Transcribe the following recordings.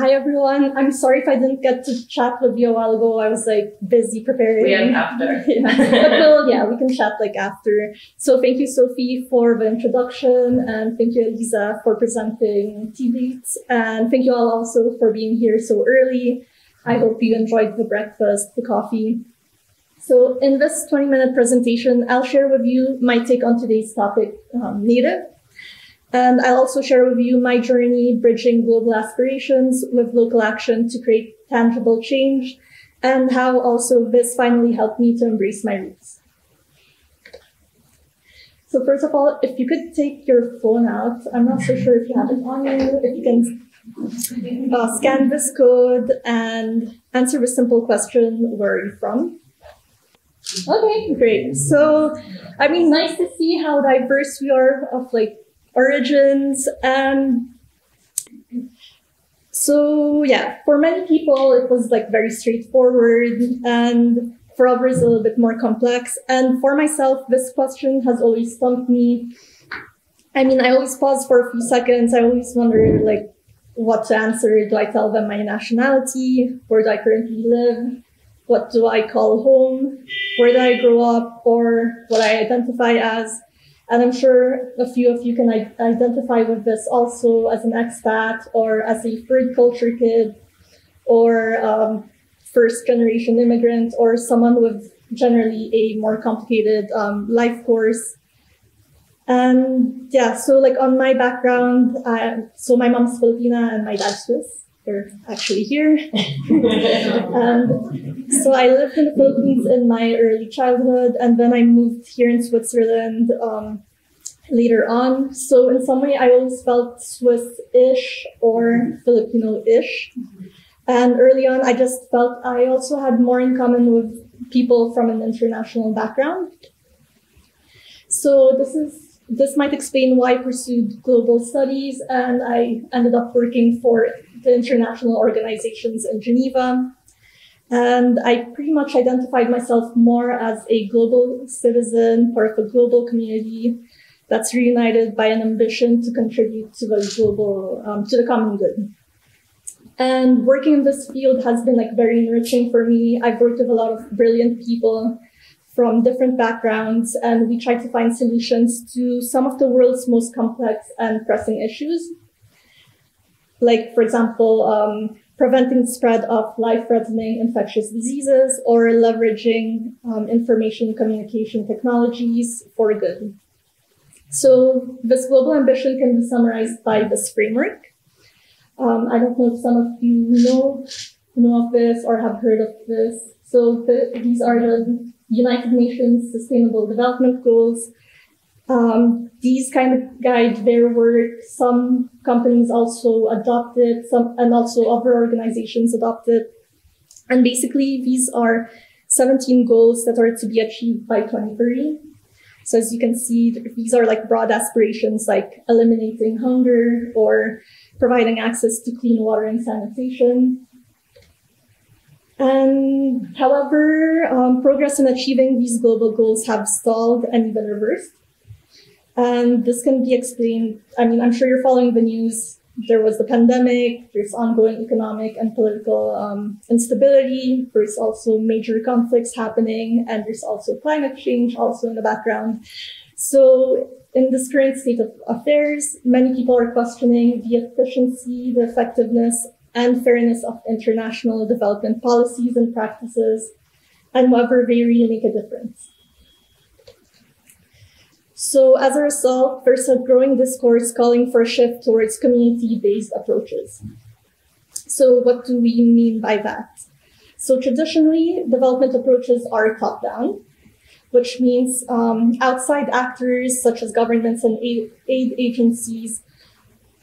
Hi, everyone. I'm sorry if I didn't get to chat with you a while ago. I was like busy preparing. We end after. Yeah. But we can chat like after. So thank you, Sophie, for the introduction. And thank you, Elisa, for presenting Tea Dates. And thank you all also for being here so early. I hope you enjoyed the breakfast, the coffee. So in this 20-minute presentation, I'll share with you my take on today's topic, Native. And I'll also share with you my journey bridging global aspirations with local action to create tangible change, and how also this finally helped me to embrace my roots. So first of all, if you could take your phone out, I'm not so sure if you have it on you, if you can scan this code and answer the simple question, where are you from? Okay, great. So, I mean, nice to see how diverse we are of like origins. So yeah, for many people, it was like very straightforward, and for others, a little bit more complex. And for myself, this question has always stumped me. I mean, I always pause for a few seconds. I always wonder like what to answer. Do I tell them my nationality? Where do I currently live? What do I call home? Where did I grow up, or what I identify as? And I'm sure a few of you can identify with this also as an expat, or as a third culture kid, or first generation immigrant, or someone with generally a more complicated life course. And yeah, so like on my background, so my mom's Filipina and my dad's Swiss. They're actually here. So I lived in the Philippines in my early childhood, and then I moved here in Switzerland later on. So in some way, I always felt Swiss-ish or Filipino-ish. And early on, I just felt I also had more in common with people from an international background. So this might explain why I pursued global studies, and I ended up working for the international organizations in Geneva. And I pretty much identified myself more as a global citizen, part of a global community that's reunited by an ambition to contribute to the global, to the common good. And working in this field has been like very enriching for me. I've worked with a lot of brilliant people from different backgrounds, and we try to find solutions to some of the world's most complex and pressing issues. Like, for example, preventing the spread of life-threatening infectious diseases, or leveraging information communication technologies for good. So this global ambition can be summarized by this framework. I don't know if some of you know of this or have heard of this. So these are the United Nations Sustainable Development Goals. These kind of guide their work. Some companies also adopt it, and also other organizations adopt it. And basically, these are 17 goals that are to be achieved by 2030. So as you can see, these are like broad aspirations, like eliminating hunger or providing access to clean water and sanitation. And however, progress in achieving these global goals have stalled and even reversed. And this can be explained, I mean, I'm sure you're following the news. There was the pandemic, there's ongoing economic and political instability, there's also major conflicts happening, and there's also climate change also in the background. So in this current state of affairs, many people are questioning the efficiency, the effectiveness, and fairness of international development policies and practices, and whether they really make a difference. So as a result, there's a growing discourse calling for a shift towards community-based approaches. So what do we mean by that? So traditionally, development approaches are top-down, which means outside actors such as governments and aid agencies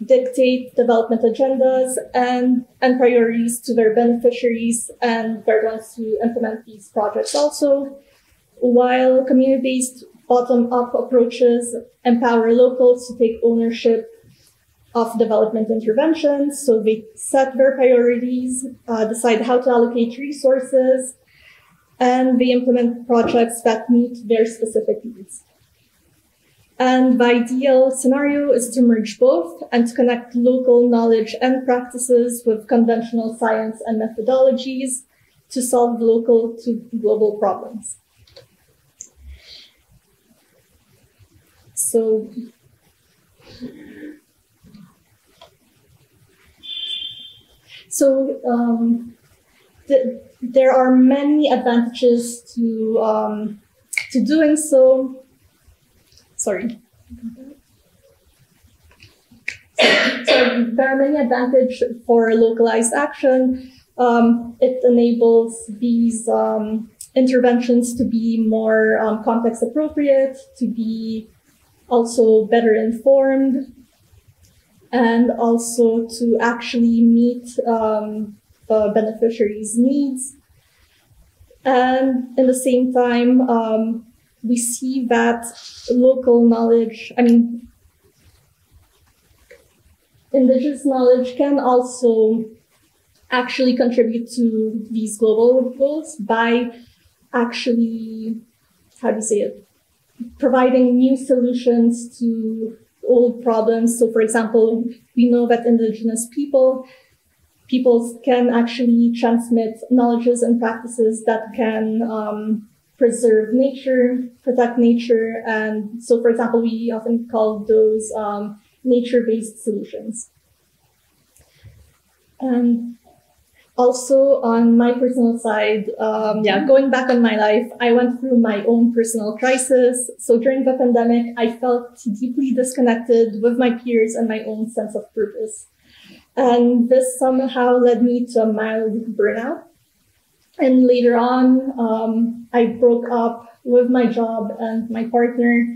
dictate development agendas and priorities to their beneficiaries, and they're the ones who implement these projects also, while community-based bottom-up approaches empower locals to take ownership of development interventions. So they set their priorities, decide how to allocate resources, and they implement projects that meet their specific needs. And the ideal scenario is to merge both and to connect local knowledge and practices with conventional science and methodologies to solve local to global problems. So, there are many advantages to doing so. Sorry. So there are many advantages for localized action. It enables these interventions to be more context appropriate, to be also better informed, and also to actually meet beneficiaries' needs. And in the same time, we see that local knowledge, indigenous knowledge can also actually contribute to these global goals by actually, providing new solutions to old problems. So for example, we know that indigenous peoples can actually transmit knowledges and practices that can preserve nature, protect nature. And so, for example, we often call those nature-based solutions. And also on my personal side, going back on my life, I went through my own personal crisis. So during the pandemic, I felt deeply disconnected with my peers and my own sense of purpose. And this somehow led me to a mild burnout. And later on, I broke up with my job and my partner.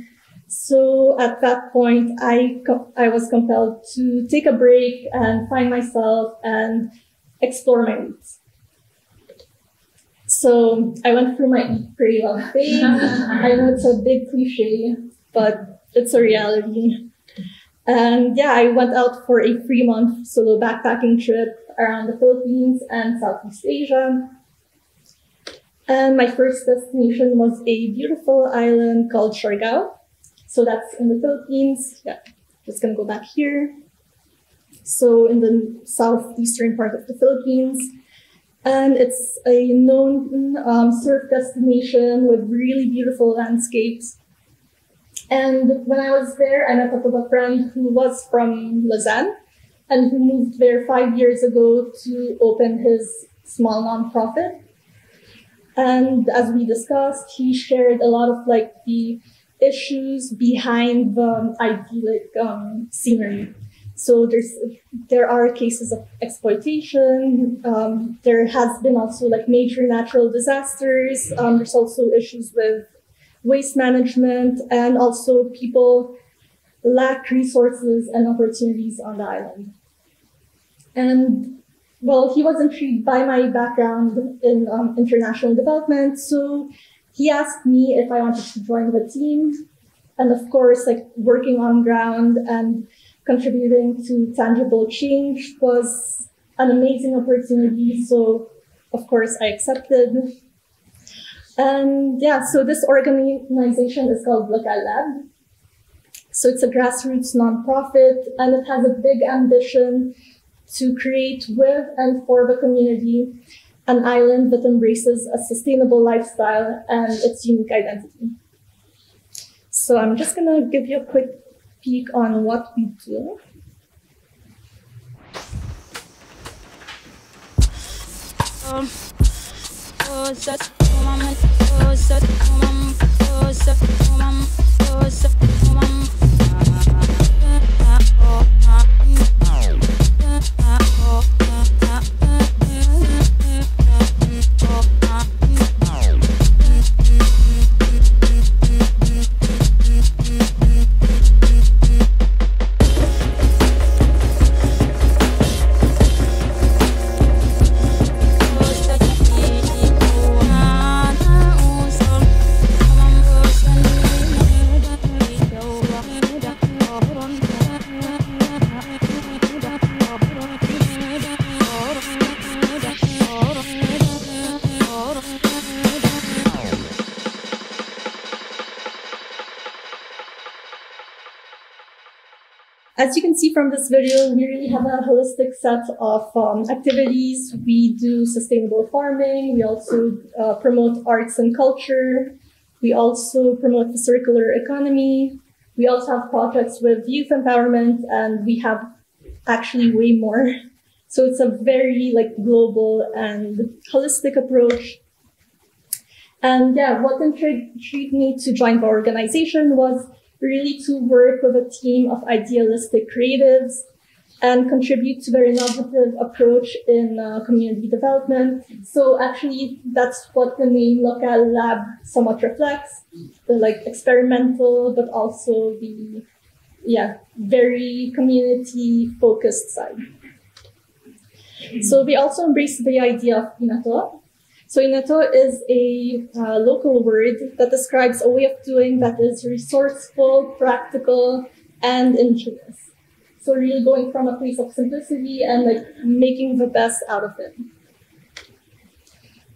So at that point, I was compelled to take a break and find myself and explore my roots. So I went through my pretty long phase. I know it's a big cliche, but it's a reality. And yeah, I went out for a 3-month solo backpacking trip around the Philippines and Southeast Asia. And my first destination was a beautiful island called Siargao. So that's in the Philippines. Yeah, just gonna go back here. So in the southeastern part of the Philippines. And it's a known surf destination with really beautiful landscapes. And when I was there, I met up with a friend who was from Lausanne and who moved there 5 years ago to open his small nonprofit. And as we discussed, he shared a lot of the issues behind the idyllic scenery. So there are cases of exploitation. There has been also major natural disasters. There's also issues with waste management, and also people lack resources and opportunities on the island. And well, he was intrigued by my background in international development, so he asked me if I wanted to join the team. And of course, working on ground and contributing to tangible change was an amazing opportunity. So of course, I accepted. And yeah, so this organization is called Lokal Lab. So it's a grassroots nonprofit, and it has a big ambition to create with and for the community an island that embraces a sustainable lifestyle and its unique identity. So I'm just gonna give you a quick peek on what we do. As you can see from this video, we really have a holistic set of activities. We do sustainable farming. We also promote arts and culture. We also promote the circular economy. We also have projects with youth empowerment, and we have actually way more. So it's a very global and holistic approach. And yeah, what intrigued me to join the organization was really to work with a team of idealistic creatives and contribute to their innovative approach in community development. So actually, that's what the name Lokal Lab somewhat reflects, the experimental, but also the, very community-focused side. So we also embrace the idea of Pinatubo. So Pinatubo is a local word that describes a way of doing that is resourceful, practical, and ingenious. So really going from a place of simplicity and making the best out of it.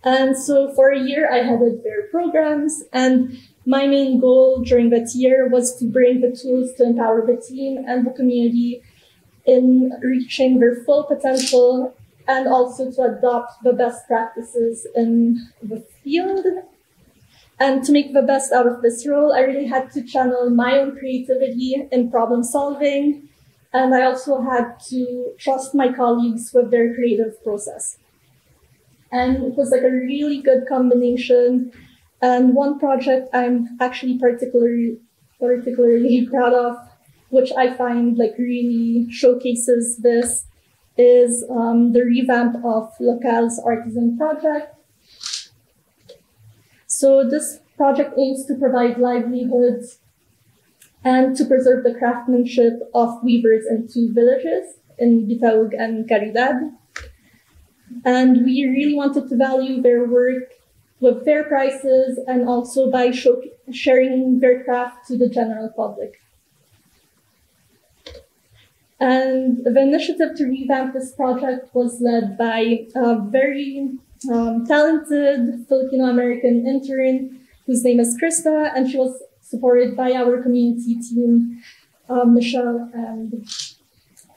And so for a year, I headed their programs, and my main goal during that year was to bring the tools to empower the team and the community in reaching their full potential, and also to adopt the best practices in the field. And to make the best out of this role, I really had to channel my own creativity in problem solving, and I also had to trust my colleagues with their creative process. And it was a really good combination. And one project I'm actually particularly proud of, which I find really showcases this, is the revamp of Local's Artisan Project. So this project aims to provide livelihoods and to preserve the craftsmanship of weavers in 2 villages, in Bitaug and Caridad. And we really wanted to value their work with fair prices and also by sharing their craft to the general public. And the initiative to revamp this project was led by a very talented Filipino-American intern whose name is Krista, and she was supported by our community team, Michelle and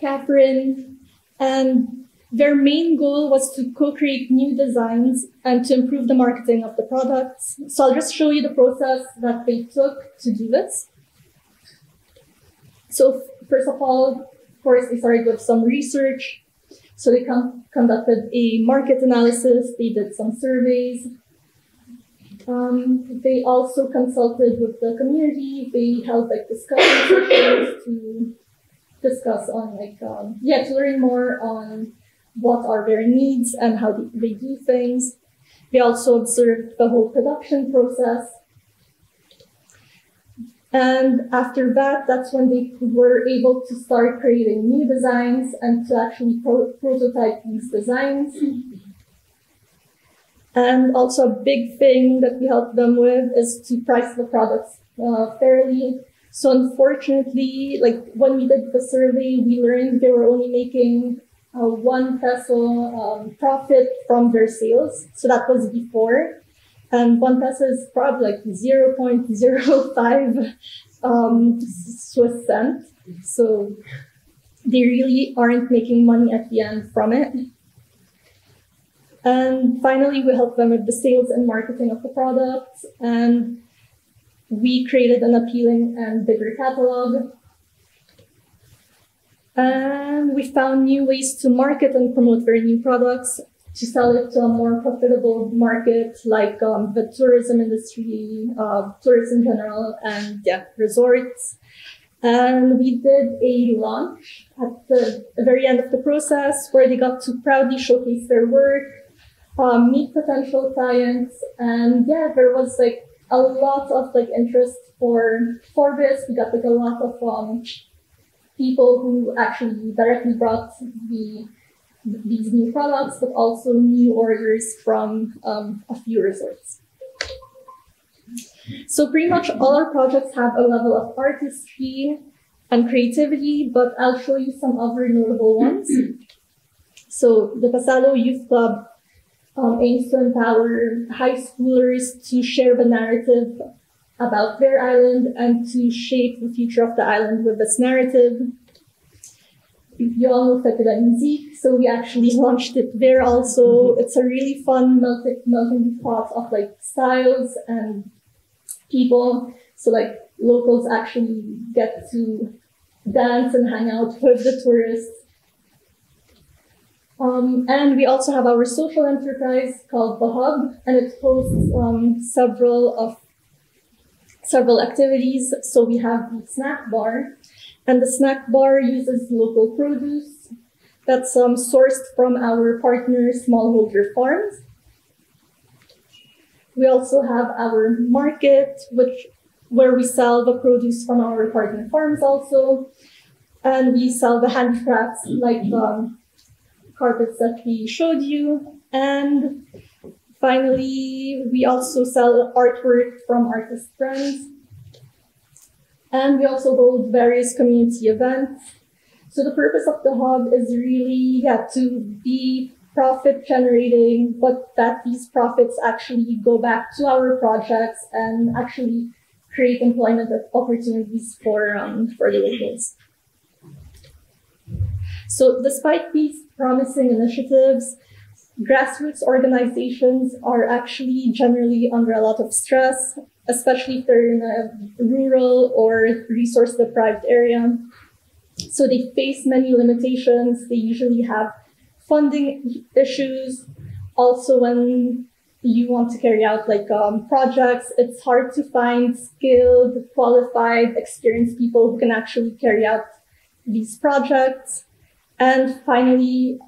Catherine. And their main goal was to co-create new designs and to improve the marketing of the products. So I'll just show you the process that they took to do this. So first of all, of course, they started with some research. So they conducted a market analysis. They did some surveys. They also consulted with the community. They held discussion sessions to discuss on to learn more on what are their needs and how they do things. They also observed the whole production process. And after that, that's when they were able to start creating new designs and to actually prototype these designs. And also a big thing that we helped them with is to price the products fairly. So unfortunately, when we did the survey, we learned they were only making 1 peso profit from their sales. So that was before. And 1 peso is probably 0.05 Swiss cent. So they really aren't making money at the end from it. And finally, we helped them with the sales and marketing of the products. And we created an appealing and bigger catalog. And we found new ways to market and promote their new products, to sell it to a more profitable market, the tourism industry, tourism in general, and resorts. And we did a launch at the very end of the process where they got to proudly showcase their work, meet potential clients. And there was a lot of interest for this. We got a lot of people who actually directly brought these new products, but also new orders from a few resorts. So pretty much all our projects have a level of artistry and creativity, but I'll show you some other notable ones. So the Pasalo Youth Club aims to empower high schoolers to share the narrative about their island and to shape the future of the island with this narrative. you all know Fabula Music, so we actually launched it there also. It's a really fun melting pot of like styles and people. So like locals actually get to dance and hang out with the tourists. And we also have our social enterprise called The Hub, and it hosts several activities. So we have the snack bar, and the snack bar uses local produce that's sourced from our partner smallholder farms. We also have our market, where we sell the produce from our partner farms also, and we sell the handcrafts like the carpets that we showed you. And finally, we also sell artwork from artist friends. And we also hold various community events. So the purpose of the hub is really to be profit generating, but that these profits actually go back to our projects and actually create employment opportunities for the locals. So despite these promising initiatives, grassroots organizations are actually generally under a lot of stress, especially if they're in a rural or resource-deprived area. So they face many limitations. They usually have funding issues. Also, when you want to carry out like projects, it's hard to find skilled, qualified, experienced people who can actually carry out these projects. And finally,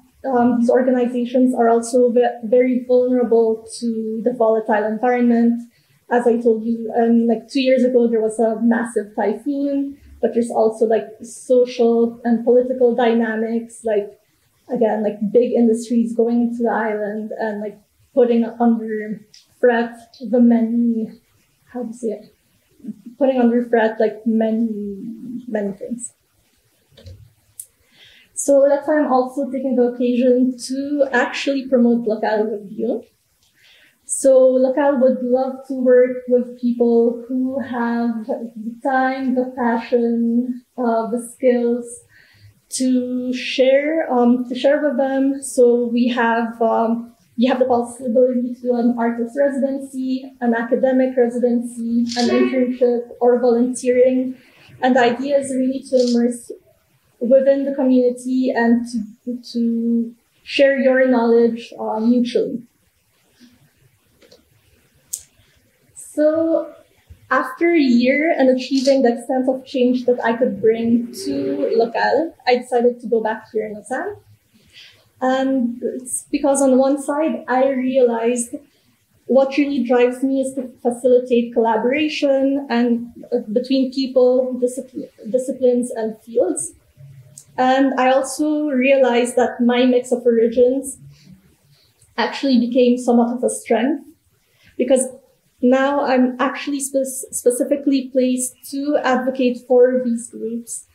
these organizations are also very vulnerable to the volatile environment. As I told you, like 2 years ago, there was a massive typhoon, but there's also like social and political dynamics, like, again, like big industries going into the island and like putting under threat the many, putting under threat like many things. So that's why I'm also taking the occasion to actually promote Lokal with you. So Lokal would love to work with people who have the time, the passion, the skills to share with them. So we have you have the possibility to do an artist residency, an academic residency, an internship, or volunteering. And the idea is really to immerse within the community and to share your knowledge mutually. So after a year and achieving the extent of change that I could bring to Lokal, I decided to go back here in Lausanne. And it's because on one side, I realized what really drives me is to facilitate collaboration and between people, disciplines, and fields. And I also realized that my mix of origins actually became somewhat of a strength, because now I'm actually specifically placed to advocate for these groups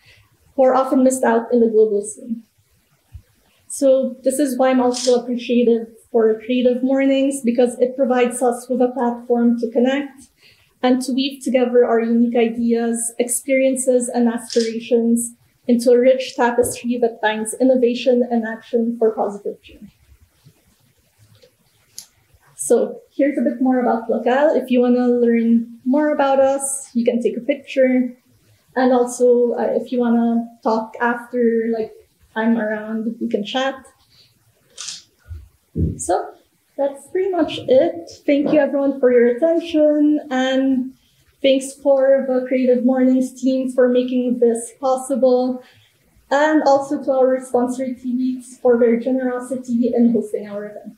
who are often missed out in the global scene. So this is why I'm also appreciative for Creative Mornings, because it provides us with a platform to connect and to weave together our unique ideas, experiences, and aspirations into a rich tapestry that binds innovation and action for positive change. So here's a bit more about Lokal. If you want to learn more about us, you can take a picture. And also, if you want to talk after, like I'm around, we can chat. So that's pretty much it. Thank you everyone for your attention, and thanks for the Creative Mornings team for making this possible, and also to our sponsor TVs for their generosity in hosting our event.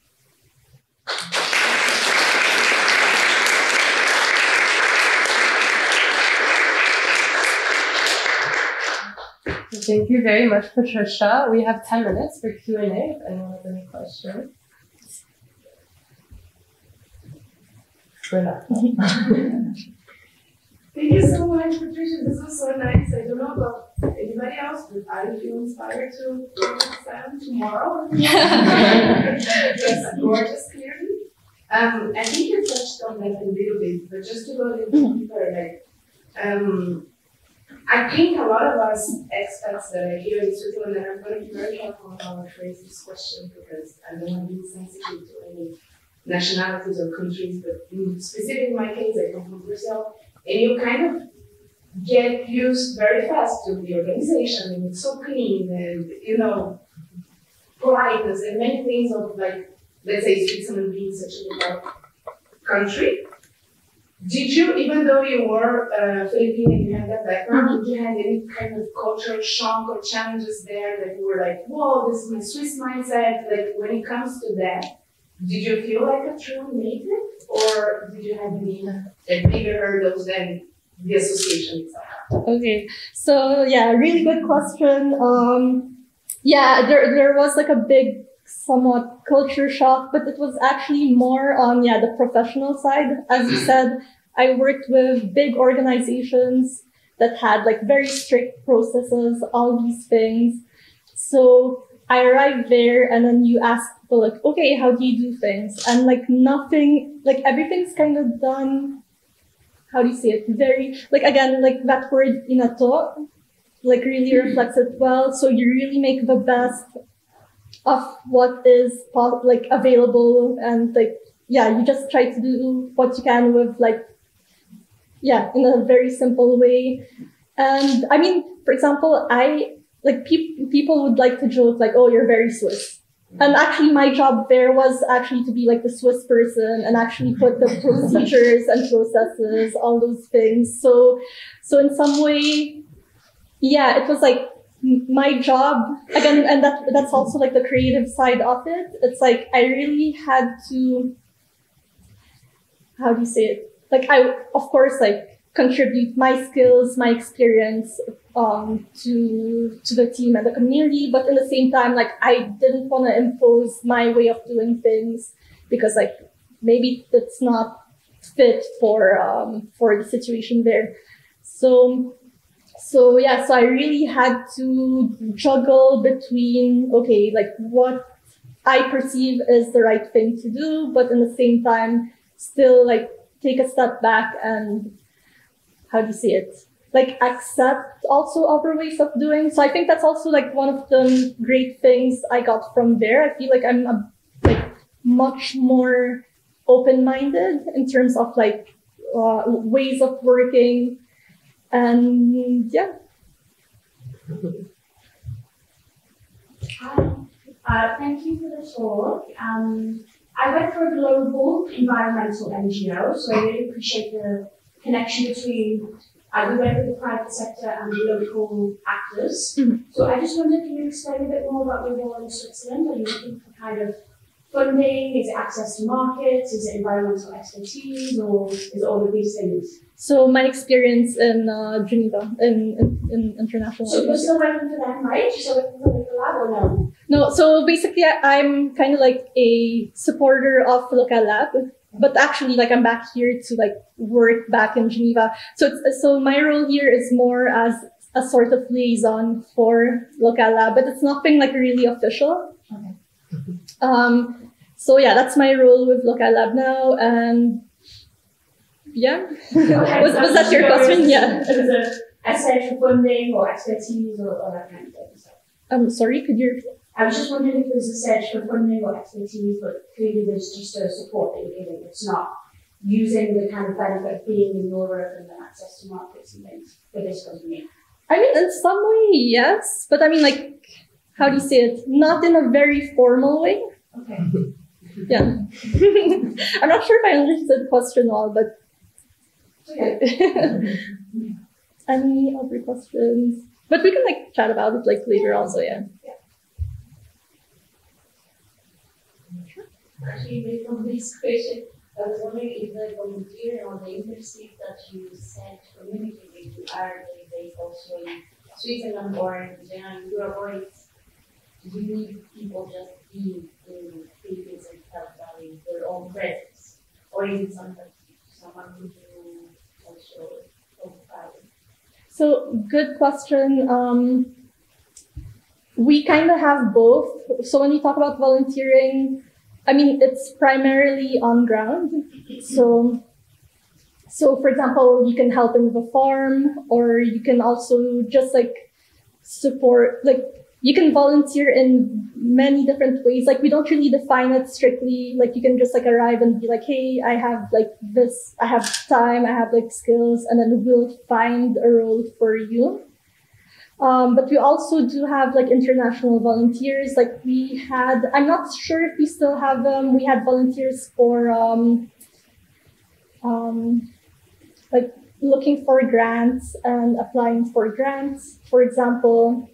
Thank you very much, Patricia. We have 10 minutes for Q&A if anyone has any questions. We're not. Thank you so much, Patricia. This was so nice. I don't know about anybody else, but I feel inspired to go to Sam tomorrow. It's gorgeous, clearly. I think you touched on that a little bit, but just to go a little deeper, like, I think a lot of us expats that are here in Switzerland that are going to be very careful about how I phrase this question, because I don't want to be sensitive to any nationalities or countries, but in specific my case, I come from Brazil, and you kind of get used very fast to the organization, and it's so clean, and you know, politeness, and many things of like, let's say Switzerland being such a developed country. Did you, even though you were Filipino and you had that background, did you have any kind of cultural shock or challenges there that you were like, whoa, this is my Swiss mindset? Like, when it comes to that, did you feel like a true native? Or did you have any bigger hurdles than the association itself? Okay, so yeah, really good question. Yeah, there was like a big somewhat culture shock, but it was actually more on the professional side. As you said, I worked with big organizations that had like very strict processes, all these things. So I arrived there and then you ask people like, okay, how do you do things? And like nothing, like everything's kind of done, how do you say it? Very, like again, like that word inato, like really reflects it well. So you really make the best of what is like available, and like you just try to do what you can with like in a very simple way. And I mean, for example, I like people would like to joke like, oh, you're very Swiss, and actually my job there was actually to be like the Swiss person and actually put the procedures and processes, all those things. So in some way, it was like my job again, and that's also like the creative side of it. It's like I really had to, how do you say it? Like I, of course, like contribute my skills, my experience to the team and the community. But in the same time, like I didn't want to impose my way of doing things, because like maybe that's not fit for the situation there. So I really had to juggle between, okay, like what I perceive is the right thing to do, but in the same time, still like take a step back and, how do you say it? Like accept also other ways of doing. So I think that's also like one of the great things I got from there. I feel like I'm like much more open-minded in terms of like ways of working. And thank you for the talk. I work for a global environmental NGO, so I really appreciate the connection between we work with the private sector and the local actors. So I just wondered, can you explain a bit more about your role in Switzerland? Are you looking for kind of funding? Is it access to markets? Is it environmental expertise? Or is it all of these things? So my experience in Geneva, in international. So you're still working for them, right? You're still working for the lab, or no? No, so basically I'm kind of like a supporter of Lokal Lab, but actually like I'm back here to like work back in Geneva. So my role here is more as a sort of liaison for Lokal Lab, but it's nothing like really official. Okay. So that's my role with Lokal Lab now, and was that your question? Yeah. Essay for funding or expertise or that kind of thing. So. Sorry, could you repeat? I was just wondering if it was a search for funding or expertise, but clearly there's just a support that you're giving. It's not using the kind of benefit of being in Europe and the access to markets and things for this company. I mean, in some way, yes, but I mean, like, how do you say it? Not in a very formal way. Okay. Yeah. I'm not sure if I understood the question all, but. Okay. Any other questions? But we can like chat about it like later also, Sure. Actually, based on this question, I was wondering if the volunteer or the internship that you sent community with are they also in Switzerland or in general in Europe, or do you need people just being in the Philippines and having their own presence, or is it sometimes someone who So, good question. We kind of have both. So when you talk about volunteering, I mean, it's primarily on ground. So So for example, you can help them with a farm, or you can also just like support, like you can volunteer in many different ways. Like we don't really define it strictly. Like you can just like arrive and be like, hey, I have like this, I have time, I have like skills, and then we'll find a role for you. But we also do have like international volunteers. Like we had, I'm not sure if we still have them. We had volunteers for like looking for grants and applying for grants, for example.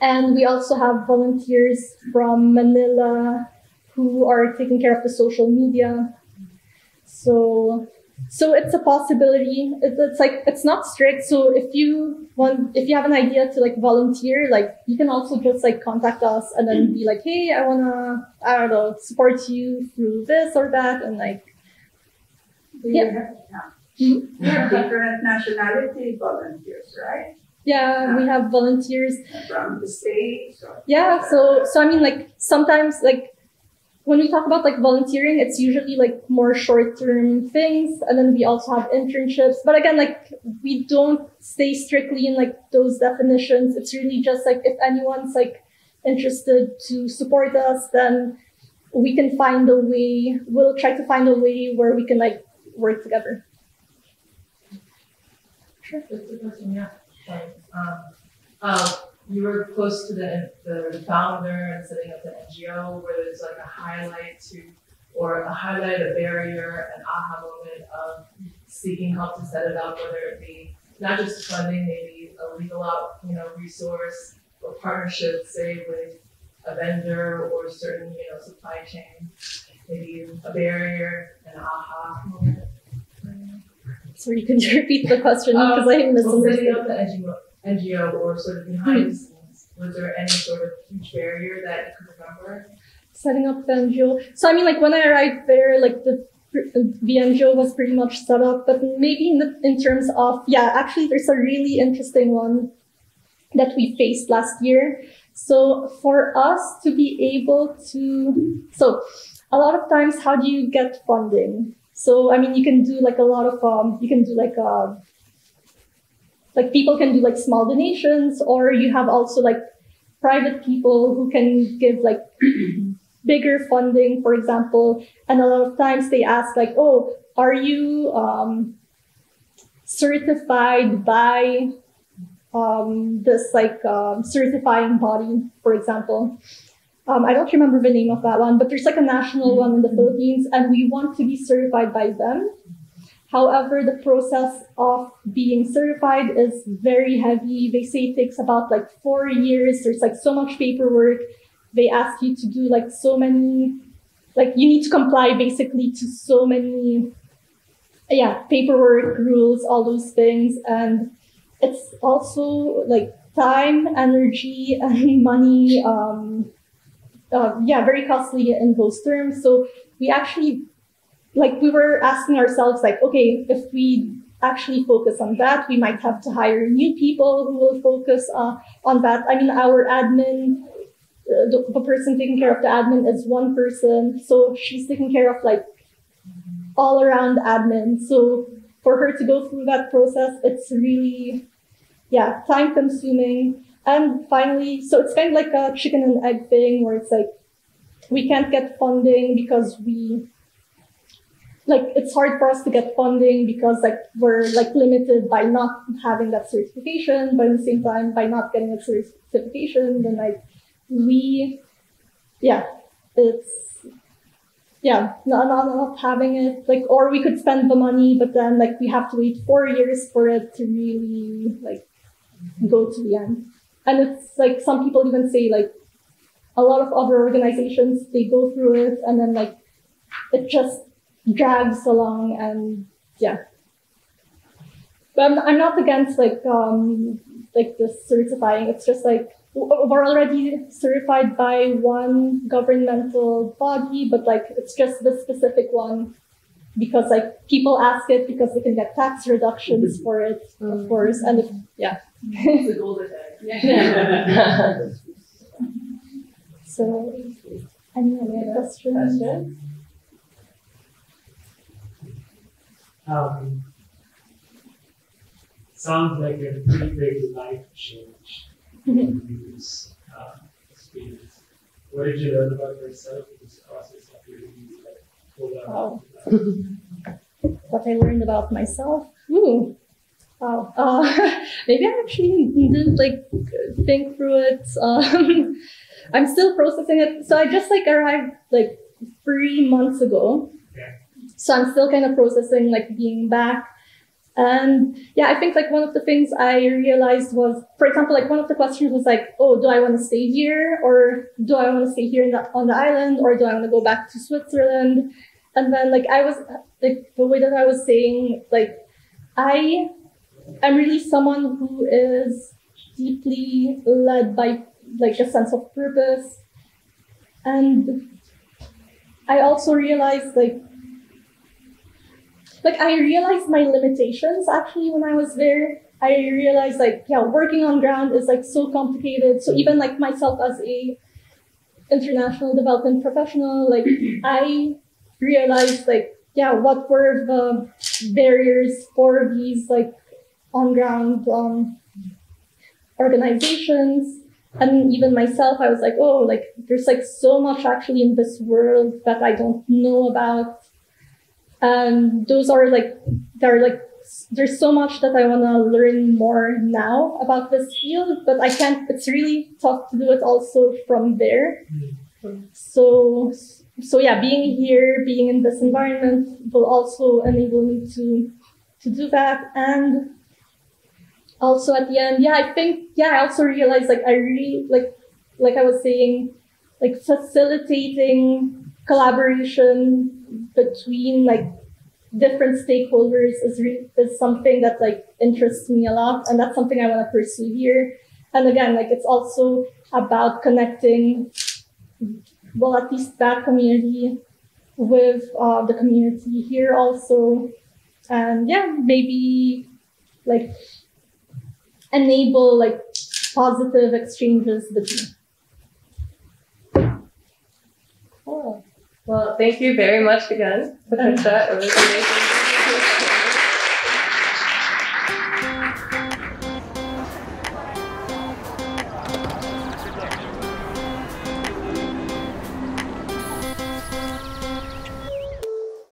And we also have volunteers from Manila who are taking care of the social media. So it's a possibility. It's like, it's not strict. So if you have an idea to like volunteer, like you can also just like contact us and then be like, hey, I wanna, I don't know, support you through this or that. And like, you have different nationality volunteers, right? Yeah, we have volunteers from the States. Yeah, so I mean, like sometimes, like when we talk about like volunteering, it's usually like more short-term things, and then we also have internships. But again, like we don't stay strictly in like those definitions. It's really just like if anyone's like interested to support us, then we can find a way. We'll try to find a way where we can like work together. Sure. You were close to the founder and setting up the NGO, where there's like a barrier, an aha moment of seeking help to set it up, whether it be not just funding, maybe a legal out, resource or partnership, say with a vendor or certain, supply chain, maybe a barrier, an aha moment. Or you can repeat the question because I misunderstood. Setting up the NGO or sort of behind the scenes, was there any sort of huge barrier that you could remember? Setting up the NGO. So I mean, like when I arrived there, like the NGO was pretty much set up, but maybe in terms of, actually there's a really interesting one that we faced last year. So for us to be able to, so a lot of times, how do you get funding? So, I mean, you can do like a lot of, people can do like small donations, or you have also like private people who can give like bigger funding, for example. And a lot of times they ask like, oh, are you certified by this like certifying body, for example. I don't remember the name of that one, but there's like a national one in the Philippines, and we want to be certified by them. However, the process of being certified is very heavy. They say it takes about like 4 years. There's like so much paperwork. They ask you to do like so many, like you need to comply basically to so many, paperwork, rules, all those things. And it's also like time, energy, and money, very costly in those terms. So we actually, we were asking ourselves, like, okay, if we actually focus on that, we might have to hire new people who will focus on that. I mean, our admin, the person taking care of the admin is one person. So she's taking care of like all around admin. So for her to go through that process, it's really, time consuming. And finally, so it's kind of like a chicken and egg thing where it's like, we can't get funding because it's hard for us to get funding because we're limited by not having that certification, but at the same time, by not getting a certification, then not having it, or we could spend the money, but then we have to wait 4 years for it to really go to the end. And it's some people even say a lot of other organizations, they go through it and then it just drags along and But I'm not against the certifying. It's just we're already certified by one governmental body, but it's just this specific one because people ask it because they can get tax reductions for it, of course. And it's a golden egg. Yeah. So, any other questions? sounds like a pretty big life change in this experience. What did you learn about yourself in this process of your release? Wow. What I learned about myself? Ooh. Wow. Maybe I actually didn't think through it. I'm still processing it. So I just arrived 3 months ago. Okay. So I'm still kind of processing being back. And yeah, I think one of the things I realized was, for example, one of the questions was oh, do I want to stay here? Or do I want to stay here on the island? Or do I want to go back to Switzerland? And then I was, the way that I was saying, I'm really someone who is deeply led by a sense of purpose. And I also realized I realized my limitations actually when I was there. I realized yeah, working on ground is so complicated. So even myself as a international development professional, I realized yeah, what were the barriers for these on ground organizations. And even myself, I was oh, there's so much actually in this world that I don't know about. And those are there's so much that I want to learn more now about this field, but I can't, it's really tough to do it also from there. So yeah, being here, being in this environment will also enable me to do that. And also at the end, yeah, I think, yeah, I also realized I really, like I was saying, facilitating collaboration between different stakeholders is something that interests me a lot, and that's something I want to pursue here. And again, it's also about connecting, well, at least that community with the community here also, and yeah, maybe enable positive exchanges between. Well, thank you very much again, Patricia. It was amazing.